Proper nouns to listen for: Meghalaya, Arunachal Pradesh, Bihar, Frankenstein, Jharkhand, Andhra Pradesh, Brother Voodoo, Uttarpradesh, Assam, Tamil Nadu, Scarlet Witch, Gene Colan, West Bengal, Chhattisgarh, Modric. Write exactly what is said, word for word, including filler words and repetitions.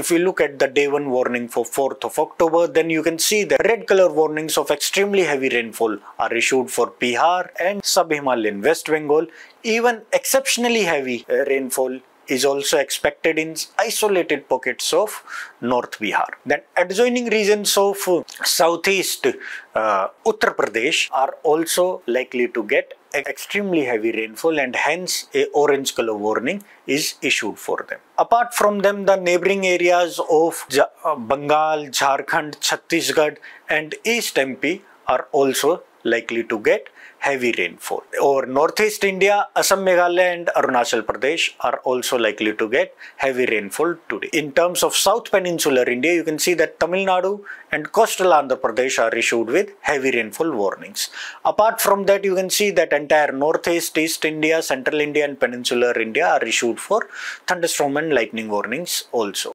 If we look at the day one warning for fourth of October, then you can see that red color warnings of extremely heavy rainfall are issued for Bihar and sub-Himalayan West Bengal. Even exceptionally heavy rainfall is also expected in isolated pockets of North Bihar. Then adjoining regions of southeast uh, Uttar Pradesh are also likely to get extremely heavy rainfall, and hence a orange color warning is issued for them. Apart from them, the neighboring areas of Bengal, Jharkhand, Chhattisgarh and East M P are also likely to get heavy rainfall. Over northeast India, Assam, Meghalaya and Arunachal Pradesh are also likely to get heavy rainfall today. In terms of South Peninsular India, you can see that Tamil Nadu and coastal Andhra Pradesh are issued with heavy rainfall warnings. Apart from that, you can see that entire northeast, East India, Central India and Peninsular India are issued for thunderstorm and lightning warnings also.